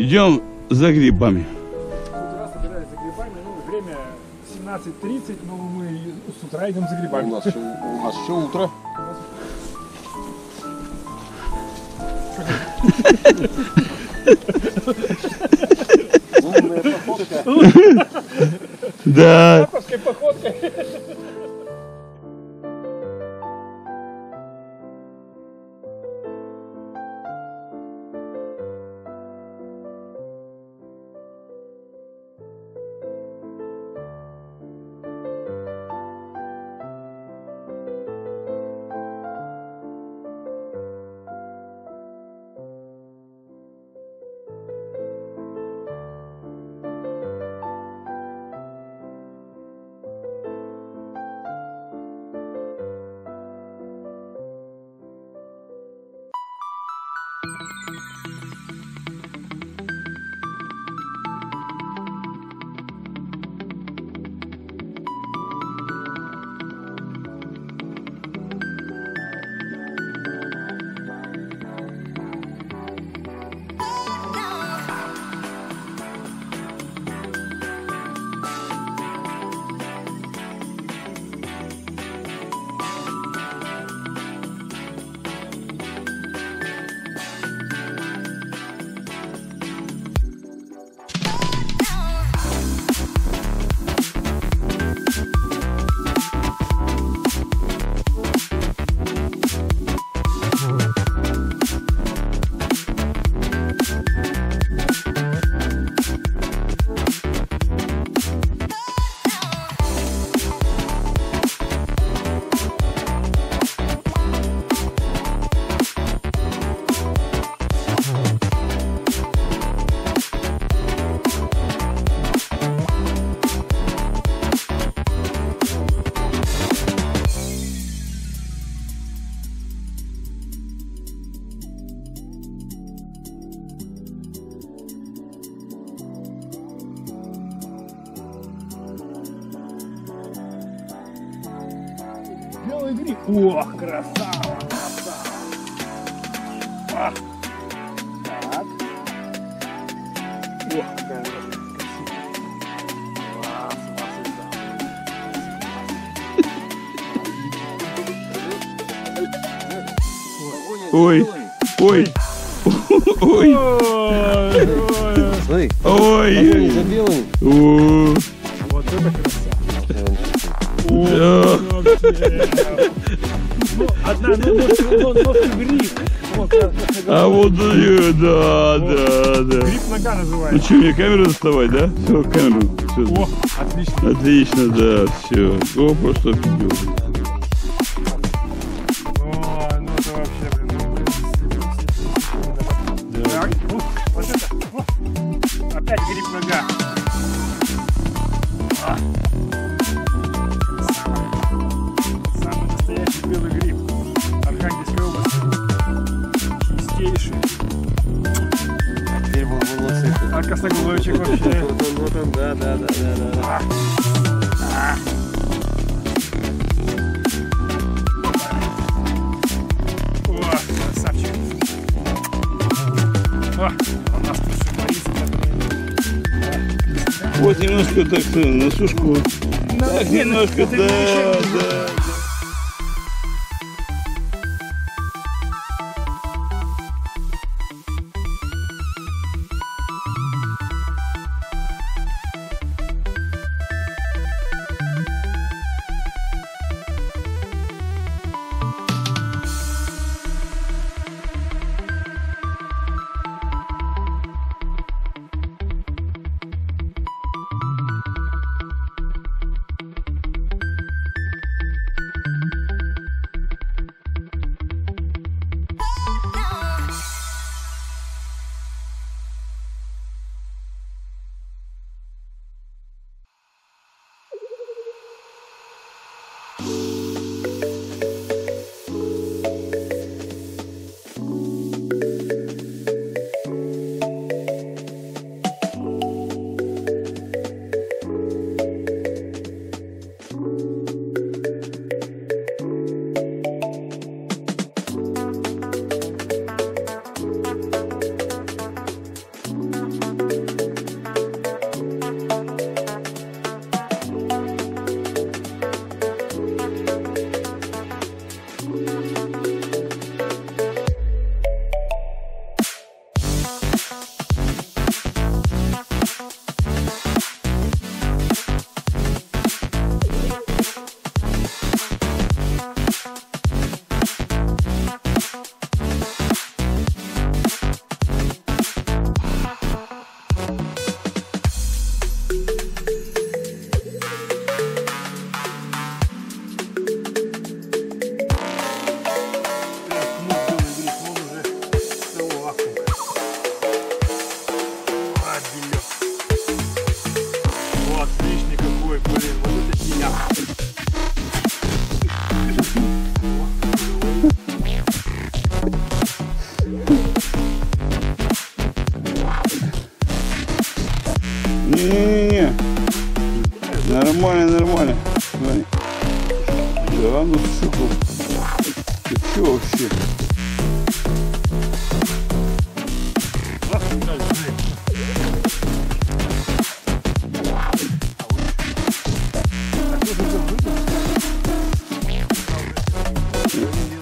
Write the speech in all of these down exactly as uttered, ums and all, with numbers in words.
Идем за грибами. Утро собирались за грибами, ну, время семнадцать тридцать, но мы с утра идем за грибами. У нас еще, у нас еще утро. Умная походка. Да. Таповская походка. Белый гриб. Ох, красава, красава. А. Так. Ох, какая красивая. Класс, класс. Ой, ой, ой, ой, ой, ой. Вот это красава. Одна, ну, ножка гриб. А вот, да, да, да. Гриб нога называется. Ну что, мне камеру доставать, да? Все, камеру. О, отлично. Отлично, да, все. Опа, что пьем. О, ну это вообще, блин. Так, вот это. Опять гриб нога. Белый гриб, Архангельская область, чистейший. А теперь был волосы. А красноголовичек вообще. Вот он, да, да, да, да. О, красавчик. О, у нас трусовый. Вот немножко так на сушку. Так немножко, да, да.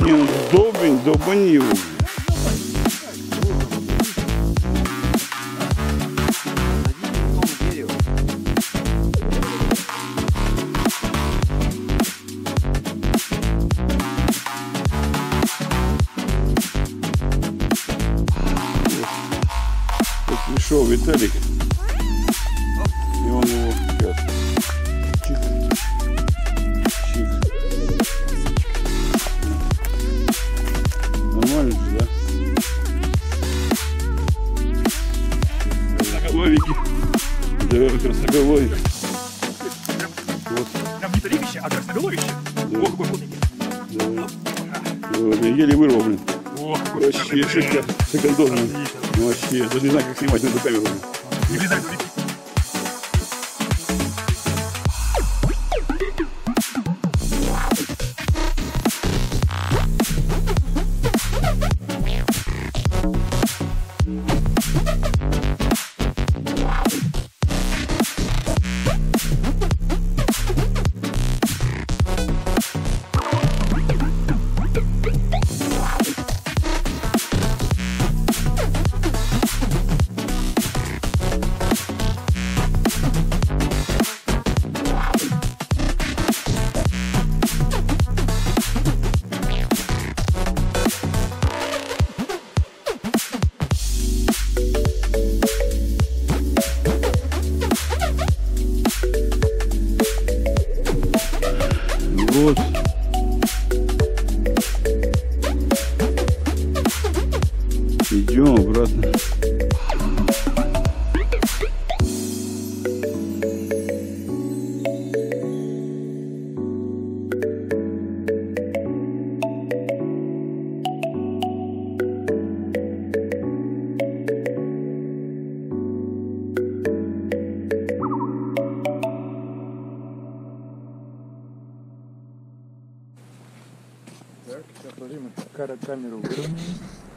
Неудобен, долбанивый. Вот пришел Виталик, и он его сейчас. Здоровый красноголовик. Вот. Там не таревище, а красноголовище. Да. О, какой вкусненький. Да. Да. Еле вырвал, блин. О, какой вкусный. Вообще, шишка секундозная. Вообще, даже не знаю, как снимать на эту камеру. Не влезай, говори. Вот. Идем обратно. Так, сейчас ложим каракамеру выровняем.